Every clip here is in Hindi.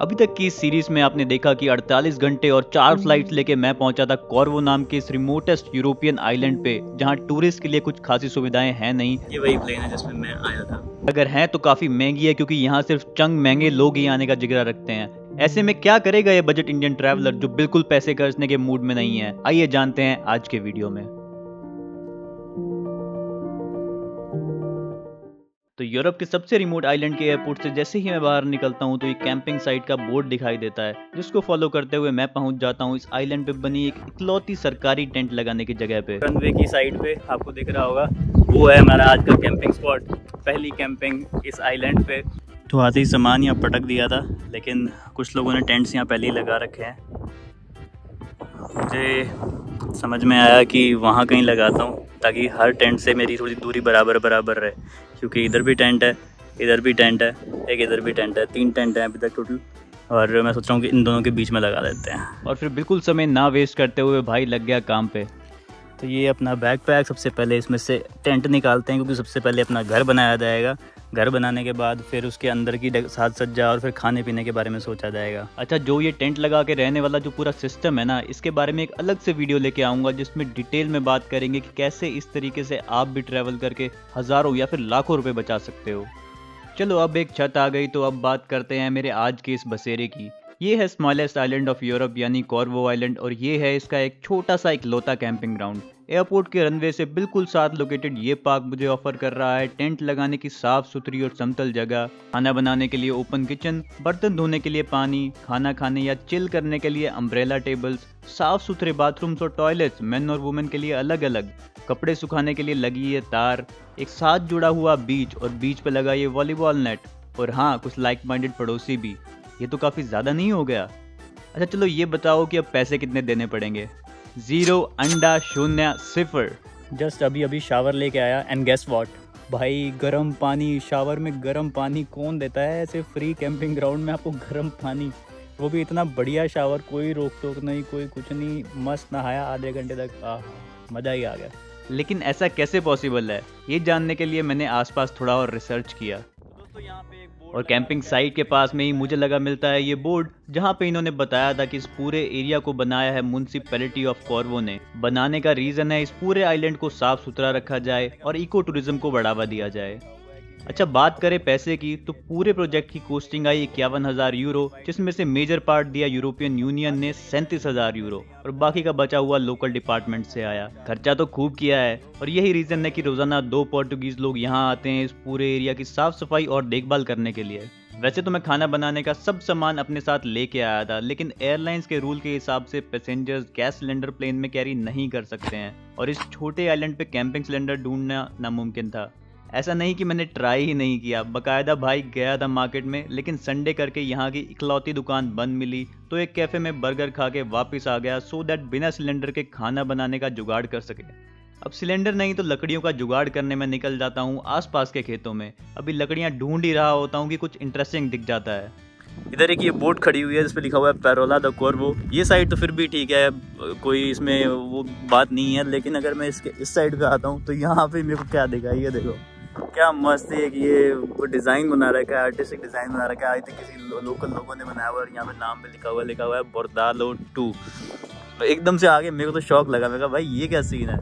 अभी तक की इस सीरीज में आपने देखा कि 48 घंटे और 4 फ्लाइट्स लेके मैं पहुंचा था कॉर्वो नाम के इस रिमोटेस्ट यूरोपियन आइलैंड पे, जहां टूरिस्ट के लिए कुछ खासी सुविधाएं हैं नहीं। ये वही प्लेन है जिसमें मैं आया था। अगर हैं तो काफी महंगी है, क्योंकि यहाँ सिर्फ चंग महंगे लोग ही आने का जिगरा रखते हैं। ऐसे में क्या करेगा ये बजट इंडियन ट्रैवलर जो बिल्कुल पैसे खर्चने के मूड में नहीं है? आइए जानते हैं आज के वीडियो में। तो यूरोप के सबसे रिमोट आइलैंड के एयरपोर्ट से जैसे ही मैं बाहर निकलता हूँ तो ये कैंपिंग साइट का बोर्ड दिखाई देता है, जिसको फॉलो करते हुए मैं पहुंच जाता हूँ इस आइलैंड पे बनी एक इकलौती सरकारी टेंट लगाने की जगह पे। रनवे की साइड पे आपको दिख रहा होगा, वो है हमारा आज का कैंपिंग स्पॉट, पहली कैंपिंग इस आइलैंड पे। तो आते ही सामान यहाँ पटक दिया था, लेकिन कुछ लोगों ने टेंट्स यहाँ पहले ही लगा रखे हैं। मुझे समझ में आया कि वहाँ कहीं लगाता हूँ ताकि हर टेंट से मेरी थोड़ी दूरी बराबर रहे, क्योंकि इधर भी टेंट है, इधर भी टेंट है, एक इधर भी टेंट है, 3 टेंट हैं अभी तक टोटल, और मैं सोच रहा हूँ कि इन दोनों के बीच में लगा देते हैं। और फिर बिल्कुल समय ना वेस्ट करते हुए भाई लग गया काम पे। तो ये अपना बैकपैक सबसे पहले इसमें से टेंट निकालते हैं, क्योंकि सबसे पहले अपना घर बनाया जाएगा। घर बनाने के बाद फिर उसके अंदर की साज सज्जा और फिर खाने पीने के बारे में सोचा जाएगा। अच्छा, जो ये टेंट लगा के रहने वाला जो पूरा सिस्टम है ना, इसके बारे में एक अलग से वीडियो लेके आऊँगा, जिसमें डिटेल में बात करेंगे कि कैसे इस तरीके से आप भी ट्रैवल करके हज़ारों या फिर लाखों रुपये बचा सकते हो। चलो, अब एक छत आ गई तो अब बात करते हैं मेरे आज के इस बसेरे की। ये है स्मॉलेस्ट आइलैंड ऑफ यूरोप यानी कॉर्वो आइलैंड, और ये है इसका एक छोटा सा इकलौता कैंपिंग ग्राउंड। एयरपोर्ट के रनवे से बिल्कुल साथ लोकेटेड ये पार्क मुझे ऑफर कर रहा है टेंट लगाने की साफ सुथरी और समतल जगह, खाना बनाने के लिए ओपन किचन, बर्तन धोने के लिए पानी, खाना खाने या चिल करने के लिए अम्ब्रेला टेबल्स, साफ सुथरे बाथरूम्स और टॉयलेट्स मेन और वुमेन के लिए अलग अलग, कपड़े सुखाने के लिए लगी है तार, एक साथ जुड़ा हुआ बीच और बीच पर लगा ये वॉलीबॉल नेट, और हाँ, कुछ लाइक माइंडेड पड़ोसी भी। ये तो काफ़ी ज़्यादा नहीं हो गया? अच्छा चलो, ये बताओ कि अब पैसे कितने देने पड़ेंगे? 0 अंडा 0 सिफर। जस्ट अभी शावर लेके आया, एंड गेस व्हाट भाई, गर्म पानी। शावर में गर्म पानी कौन देता है ऐसे फ्री कैंपिंग ग्राउंड में आपको गर्म पानी? वो भी इतना बढ़िया शावर, कोई रोक टोक नहीं, कोई कुछ नहीं, मस्त नहाया आधे घंटे तक, मज़ा ही आ गया। लेकिन ऐसा कैसे पॉसिबल है, ये जानने के लिए मैंने आसपास थोड़ा और रिसर्च किया, और कैंपिंग साइट के पास में ही मुझे लगा मिलता है ये बोर्ड, जहाँ पे इन्होंने बताया था कि इस पूरे एरिया को बनाया है म्युनिसिपैलिटी ऑफ कॉर्वो ने। बनाने का रीज़न है इस पूरे आइलैंड को साफ सुथरा रखा जाए और इको टूरिज्म को बढ़ावा दिया जाए। अच्छा, बात करें पैसे की तो पूरे प्रोजेक्ट की कॉस्टिंग आई 51,000 यूरो, जिसमें से मेजर पार्ट दिया यूरोपियन यूनियन ने 37,000 यूरो, और बाकी का बचा हुआ लोकल डिपार्टमेंट से आया। खर्चा तो खूब किया है, और यही रीज़न है कि रोज़ाना 2 पोर्टुगीज़ लोग यहाँ आते हैं इस पूरे एरिया की साफ सफाई और देखभाल करने के लिए। वैसे तो मैं खाना बनाने का सब सामान अपने साथ लेके आया था, लेकिन एयरलाइंस के रूल के हिसाब से पैसेंजर्स गैस सिलेंडर प्लेन में कैरी नहीं कर सकते हैं, और इस छोटे आइलैंड पे कैंपिंग सिलेंडर ढूंढना नामुमकिन था। ऐसा नहीं कि मैंने ट्राई ही नहीं किया, बकायदा भाई गया था मार्केट में, लेकिन संडे करके यहाँ की इकलौती दुकान बंद मिली तो एक कैफ़े में बर्गर खा के वापस आ गया, सो दैट बिना सिलेंडर के खाना बनाने का जुगाड़ कर सके। अब सिलेंडर नहीं तो लकड़ियों का जुगाड़ करने में निकल जाता हूँ आसपास के खेतों में। अभी लकड़ियाँ ढूंढ ही रहा होता हूँ कि कुछ इंटरेस्टिंग दिख जाता है। इधर एक ये बोट खड़ी हुई है जिस पे लिखा हुआ है पैरोला द कॉर्वो। ये साइड तो फिर भी ठीक है, कोई इसमें वो बात नहीं है, लेकिन अगर मैं इसके इस साइड पे आता हूँ तो यहाँ पे मेरे को क्या दिखा, ये देखो क्या मस्त है कि ये वो डिज़ाइन बना रखा है, आर्टिस्टिक डिज़ाइन बना रखा है, आई थिंक किसी लोकल लोगों ने बनाया हुआ, और यहाँ पे नाम पे लिखा हुआ है बोर्डालो टू। एकदम से आगे मेरे को तो शौक लगा, मेरे कहा भाई ये क्या सीन है।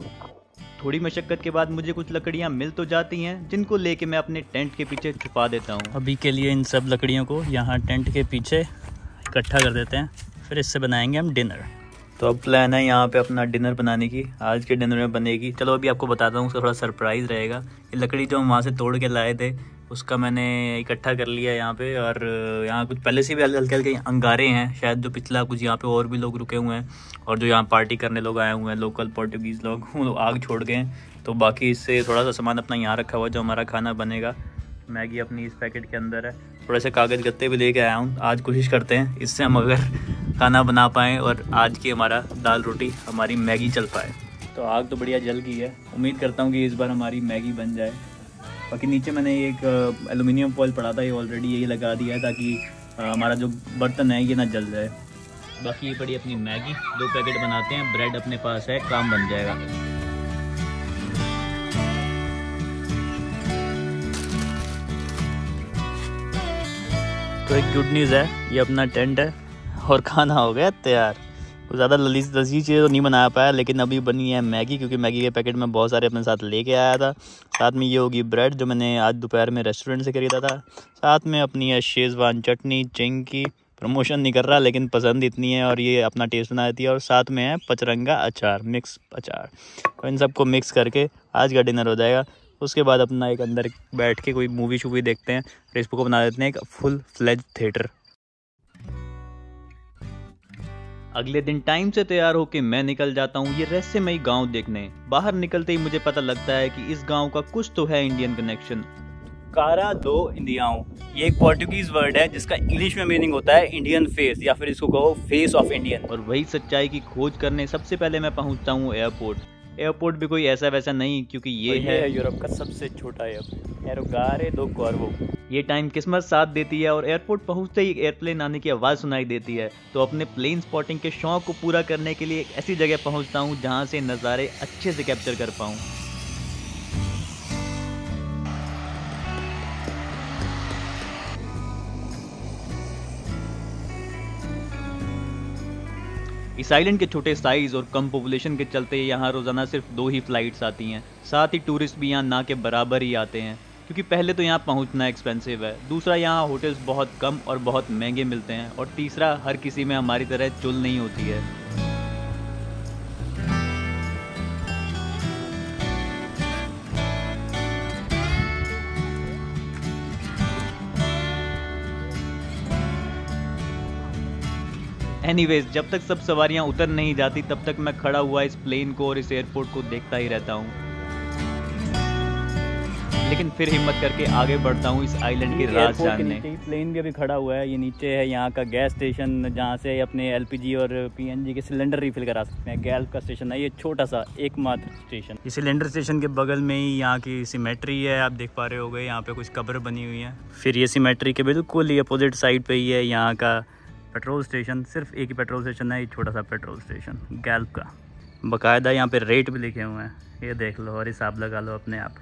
थोड़ी मशक्कत के बाद मुझे कुछ लकड़ियाँ मिल तो जाती हैं, जिनको लेके मैं अपने टेंट के पीछे छुपा देता हूँ। अभी के लिए इन सब लकड़ियों को यहाँ टेंट के पीछे इकट्ठा कर देते हैं, फिर इससे बनाएंगे हम डिनर। तो अब प्लान है यहाँ पे अपना डिनर बनाने की, आज के डिनर में बनेगी। चलो अभी आपको बताता हूँ, उसका थोड़ा सरप्राइज़ रहेगा। ये लकड़ी जो हम वहाँ से तोड़ के लाए थे उसका मैंने इकट्ठा कर लिया यहाँ पे, और यहाँ कुछ पहले से भी हल्के हल्के अंगारे हैं शायद, जो पिछला कुछ यहाँ पे और भी लोग रुके हुए हैं, और जो यहाँ पार्टी करने लोग आए हुए हैं लोकल पोर्टुगीज़ लोग, वो लोग आग छोड़ गए हैं। तो बाकी इससे थोड़ा सा सामान अपना यहाँ रखा हुआ, जो हमारा खाना बनेगा। मैगी अपनी इस पैकेट के अंदर है, थोड़े से कागज़ गत्ते भी लेके आया हूँ। आज कोशिश करते हैं इससे हम अगर खाना बना पाएँ, और आज की हमारा दाल रोटी हमारी मैगी चल पाए। तो आग तो बढ़िया जल गई है, उम्मीद करता हूँ कि इस बार हमारी मैगी बन जाए। बाकी नीचे मैंने एक एलुमिनियम फॉइल पड़ा था, ये ऑलरेडी यही लगा दिया है ताकि हमारा जो बर्तन है ये ना जल जाए। बाकी ये पड़ी अपनी मैगी, 2 पैकेट बनाते हैं, ब्रेड अपने पास है, काम बन जाएगा। तो एक गुड न्यूज़ है, ये अपना टेंट है और खाना हो गया तैयार। ज़्यादा लजीज चीज़ें तो नहीं बना पाया, लेकिन अभी बनी है मैगी, क्योंकि मैगी के पैकेट मैं बहुत सारे अपने साथ लेके आया था। साथ में ये होगी ब्रेड जो मैंने आज दोपहर में रेस्टोरेंट से खरीदा था। साथ में अपनी है शेजवान चटनी, चिंग की प्रमोशन नहीं कर रहा लेकिन पसंद इतनी है और ये अपना टेस्ट बना देती है। और साथ में है पचरंगा अचार, मिक्स अचार। और इन सबको मिक्स करके आज का डिनर हो जाएगा। उसके बाद अपना एक अंदर बैठ के कोई मूवी शूवी देखते हैं और इसको बना देते हैं एक फुल फ्लेज थिएटर। अगले दिन टाइम से तैयार होकर मैं निकल जाता हूँ ये रहस्यमयी गांव देखने। बाहर निकलते ही मुझे पता लगता है कि इस गांव का कुछ तो है इंडियन कनेक्शन। कारा दो इंडियाओं, ये एक पोर्टुगीज वर्ड है जिसका इंग्लिश में मीनिंग होता है इंडियन फेस, या फिर इसको कहो फेस ऑफ इंडियन। और वही सच्चाई की खोज करने सबसे पहले मैं पहुँचता हूँ एयरपोर्ट। एयरपोर्ट भी कोई ऐसा वैसा नहीं, क्योंकि ये है यूरोप का सबसे छोटा एयरपोर्ट, कारा दो कॉर्वो। ये टाइम किस्मत साथ देती है और एयरपोर्ट पहुंचते ही एयरप्लेन आने की आवाज़ सुनाई देती है। तो अपने प्लेन स्पॉटिंग के शौक को पूरा करने के लिए एक ऐसी जगह पहुंचता हूं जहां से नज़ारे अच्छे से कैप्चर कर पाऊं। इस आइलैंड के छोटे साइज़ और कम पॉपुलेशन के चलते यहाँ रोज़ाना सिर्फ 2 ही फ़्लाइट्स आती हैं। साथ ही टूरिस्ट भी यहाँ ना के बराबर ही आते हैं, क्योंकि पहले तो यहाँ पहुँचना एक्सपेंसिव है, दूसरा यहाँ होटल्स बहुत कम और बहुत महंगे मिलते हैं, और तीसरा हर किसी में हमारी तरह चुल नहीं होती है। एनीवेज, जब तक सब सवारियाँ उतर नहीं जाती तब तक मैं खड़ा हुआ इस प्लेन को और इस एयरपोर्ट को देखता ही रहता हूँ। लेकिन फिर हिम्मत करके आगे बढ़ता हूँ इस आइलैंड के राज जानने। प्लेन भी अभी खड़ा हुआ है, ये नीचे है यहाँ का गैस स्टेशन, जहाँ से अपने LPG और PNG के सिलेंडर रिफिल करा सकते हैं। गैल्फ का स्टेशन है ये, छोटा सा एकमात्र स्टेशन। ये सिलेंडर स्टेशन के बगल में ही यहाँ की सिमेट्री है, आप देख पा रहे होगे यहाँ पे कुछ कब्र बनी हुई है। फिर ये सिमेट्री के बिल्कुल ही अपोजिट साइड पे ही है यहाँ का पेट्रोल स्टेशन। सिर्फ एक ही पेट्रोल स्टेशन है, ये छोटा सा पेट्रोल स्टेशन गैल्फ का। बकायदा यहाँ पे रेट भी लिखे हुए हैं, ये देख लो और हिसाब लगा लो अपने आप।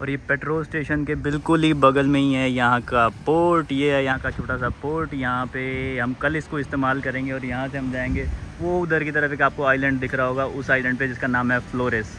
और ये पेट्रोल स्टेशन के बिल्कुल ही बगल में ही है यहाँ का पोर्ट, ये है यहाँ का छोटा सा पोर्ट। यहाँ पे हम कल इसको इस्तेमाल करेंगे और यहाँ से हम जाएंगे वो उधर की तरफ एक आपको आइलैंड दिख रहा होगा, उस आइलैंड पर जिसका नाम है फ्लोरेस।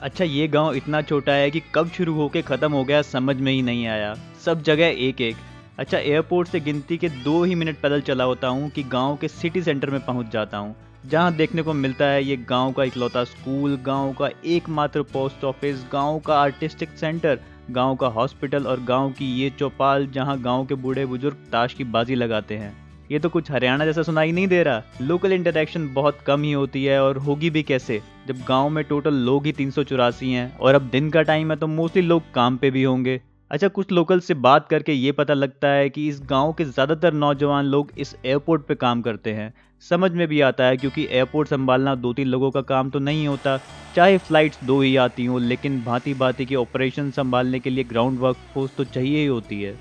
अच्छा, ये गाँव इतना छोटा है कि कब शुरू होकर ख़त्म हो गया समझ में ही नहीं आया, सब जगह एक एक। अच्छा, एयरपोर्ट से गिनती के 2 ही मिनट पैदल चला होता हूँ कि गांव के सिटी सेंटर में पहुँच जाता हूँ, जहाँ देखने को मिलता है ये गांव का इकलौता स्कूल, गांव का एकमात्र पोस्ट ऑफिस, गांव का आर्टिस्टिक सेंटर, गांव का हॉस्पिटल और गांव की ये चौपाल जहाँ गांव के बूढ़े बुजुर्ग ताश की बाजी लगाते हैं। ये तो कुछ हरियाणा जैसा सुनाई नहीं दे रहा। लोकल इंटरेक्शन बहुत कम ही होती है, और होगी भी कैसे जब गाँव में टोटल लोग ही 384 हैं, और अब दिन का टाइम है तो मोस्टली लोग काम पर भी होंगे। अच्छा, कुछ लोकल से बात करके ये पता लगता है कि इस गांव के ज़्यादातर नौजवान लोग इस एयरपोर्ट पे काम करते हैं। समझ में भी आता है, क्योंकि एयरपोर्ट संभालना 2-3 लोगों का काम तो नहीं होता। चाहे फ़्लाइट्स 2 ही आती हों, लेकिन भांति भांति के ऑपरेशन संभालने के लिए ग्राउंड वर्क फोर्स तो चाहिए ही होती है।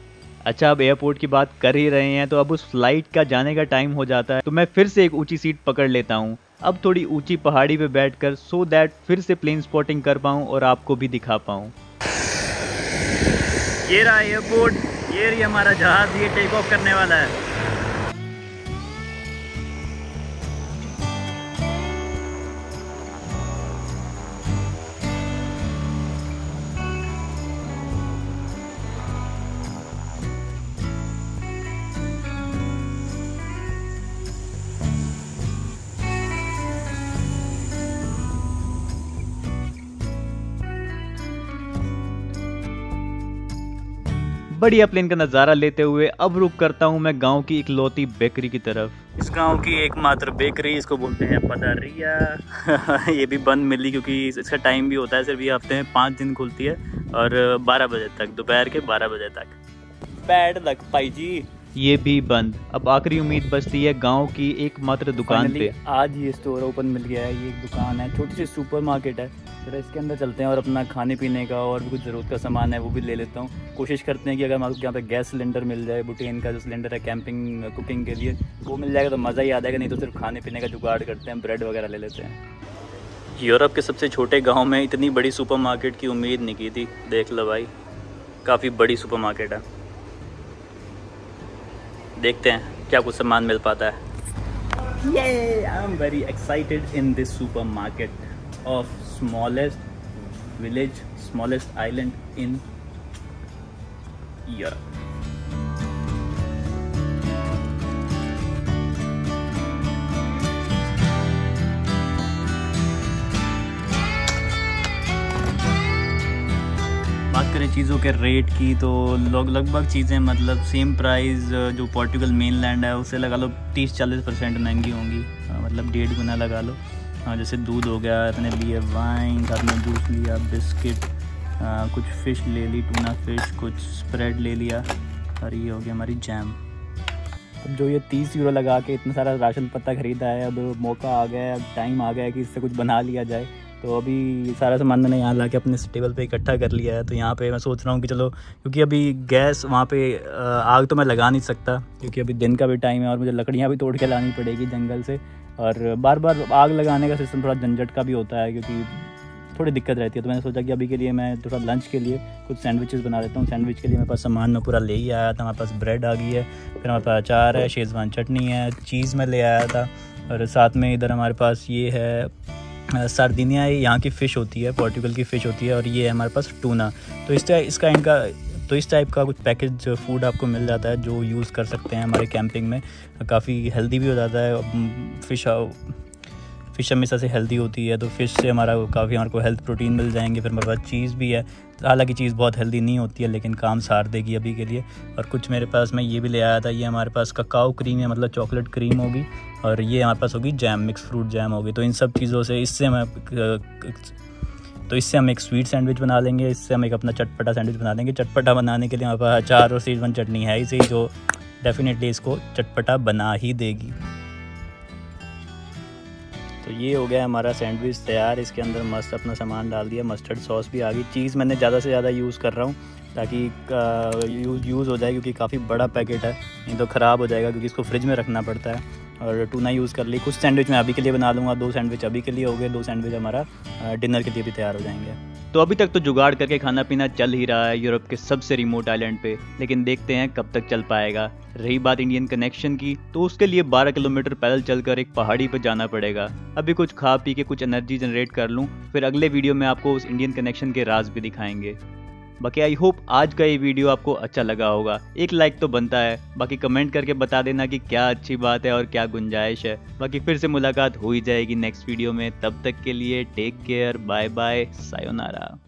अच्छा, अब एयरपोर्ट की बात कर ही रहे हैं तो अब उस फ्लाइट का जाने का टाइम हो जाता है, तो मैं फिर से एक ऊँची सीट पकड़ लेता हूँ, अब थोड़ी ऊँची पहाड़ी पर बैठ कर, सो दैट फिर से प्लेन स्पॉटिंग कर पाऊँ और आपको भी दिखा पाऊँ। ये रहा एयरपोर्ट, ये रही हमारा जहाज, ये टेक ऑफ करने वाला है। बढ़िया प्लेन का नज़ारा लेते हुए अब रुक करता हूँ मैं गांव की इकलौती बेकरी की तरफ। इस गांव की एकमात्र बेकरी, इसको बोलते हैं पदारिया। ये भी बंद मिली, क्योंकि इसका टाइम भी होता है सिर्फ ये हफ्ते में 5 दिन खुलती है, और 12 बजे तक, दोपहर के 12 बजे तक। बैड लक भाई जी, ये भी बंद। अब आखिरी उम्मीद बचती है गाँव की एकमात्र दुकान पे। आज ये स्टोर ओपन मिल गया है, ये एक दुकान है, छोटी सी सुपर मार्केट है। इसके अंदर चलते हैं और अपना खाने पीने का और भी कुछ ज़रूरत का सामान है वो भी ले लेता हूँ। कोशिश करते हैं कि अगर हमारे यहाँ पे गैस सिलेंडर मिल जाए, बुटेन का जो सिलेंडर है कैंपिंग कुकिंग के लिए, वो मिल जाएगा तो मज़ा ही आ जाएगा, नहीं तो सिर्फ खाने पीने का जुगाड़ करते हैं, ब्रेड वगैरह ले लेते हैं। यूरोप के सबसे छोटे गाँव में इतनी बड़ी सुपर की उम्मीद नहीं की थी, देख लो भाई, काफ़ी बड़ी सुपर है। देखते हैं क्या कुछ सामान मिल पाता है। Yay! I'm very excited in this supermarket of smallest village, smallest island in Europe. बात करें चीज़ों के रेट की तो लोग लगभग चीज़ें मतलब सेम प्राइस जो पोर्टुगल मेन लैंड है उसे लगा लो 30-40% महंगी होंगी, मतलब 1.5 गुना लगा लो। जैसे दूध हो गया, आपने लिए वाइन, आपने जूस लिया, बिस्किट, कुछ फ़िश ले ली, टूना फ़िश, कुछ स्प्रेड ले लिया और ये हो गया हमारी जैम। अब जो ये 30 यूरो लगा के इतना सारा राशन पत्ता ख़रीदा है, अब मौका आ गया है, अब टाइम आ गया है कि इससे कुछ बना लिया जाए। तो अभी सारा सामान मैंने यहाँ लाके अपने टेबल पे इकट्ठा कर लिया है। तो यहाँ पे मैं सोच रहा हूँ कि चलो, क्योंकि अभी गैस वहाँ पे आग तो मैं लगा नहीं सकता क्योंकि अभी दिन का भी टाइम है और मुझे लकड़ियाँ भी तोड़ के लानी पड़ेगी जंगल से, और बार बार आग लगाने का सिस्टम थोड़ा झंझट का भी होता है क्योंकि थोड़ी दिक्कत रहती है। तो मैंने सोचा कि अभी के लिए मैं थोड़ा लंच के लिए कुछ सैंडविचेस बना लेता हूँ। सैंडविच के लिए मेरे पास सामान मैं पूरा ले ही आया था। हमारे पास ब्रेड आ गई है, फिर हमारे पास अचार है, शेजवान चटनी है, चीज़ मैं ले आया था, और साथ में इधर हमारे पास ये है सार्डिनिया, यहाँ की फ़िश होती है, पोर्टुगल की फ़िश होती है, और ये है हमारे पास टूना। तो इस टाइप का कुछ पैकेज फूड आपको मिल जाता है जो यूज़ कर सकते हैं हमारे कैंपिंग में। काफ़ी हेल्दी भी हो जाता है, फ़िश हमेशा से हेल्दी होती है, तो फ़िश से हमारे को हेल्थ प्रोटीन मिल जाएंगे। फिर हमारे पास चीज़ भी है, हालांकि चीज़ बहुत हेल्दी नहीं होती है लेकिन काम सार देगी अभी के लिए। और कुछ मेरे पास मैं ये भी ले आया था, ये हमारे पास ककाओ क्रीम है, मतलब चॉकलेट क्रीम होगी, और ये हमारे पास होगी जैम, मिक्स फ्रूट जैम होगी। तो इन सब चीज़ों से इससे हम एक स्वीट सैंडविच बना लेंगे, इससे हम एक अपना चटपटा सैंडविच बना लेंगे। चटपटा बनाने के लिए हमारे पास अचार और शेजवान चटनी है इसे, जो डेफिनेटली इसको चटपटा बना ही देगी। तो ये हो गया हमारा सैंडविच तैयार। इसके अंदर मस्त अपना सामान डाल दिया, मस्टर्ड सॉस भी आ गई। चीज़ मैंने ज़्यादा से ज़्यादा यूज़ कर रहा हूँ ताकि यूज़ हो जाए क्योंकि काफ़ी बड़ा पैकेट है, नहीं तो ख़राब हो जाएगा क्योंकि इसको फ्रिज में रखना पड़ता है। और टूना यूज़ कर ली, कुछ सैंडविच मैं अभी के लिए बना लूँगा, 2 सैंडविच अभी के लिए हो गए, 2 सैंडविच हमारा डिनर के लिए भी तैयार हो जाएंगे। तो अभी तक तो जुगाड़ करके खाना पीना चल ही रहा है यूरोप के सबसे रिमोट आइलैंड पे, लेकिन देखते हैं कब तक चल पाएगा। रही बात इंडियन कनेक्शन की, तो उसके लिए 12 किलोमीटर पैदल चलकर एक पहाड़ी पर जाना पड़ेगा। अभी कुछ खा पी के कुछ एनर्जी जनरेट कर लूँ, फिर अगले वीडियो में आपको उस इंडियन कनेक्शन के राज भी दिखाएंगे। बाकी आई होप आज का ये वीडियो आपको अच्छा लगा होगा, एक लाइक तो बनता है। बाकी कमेंट करके बता देना कि क्या अच्छी बात है और क्या गुंजाइश है। बाकी फिर से मुलाकात हो ही जाएगी नेक्स्ट वीडियो में, तब तक के लिए take care, bye bye, sayonara.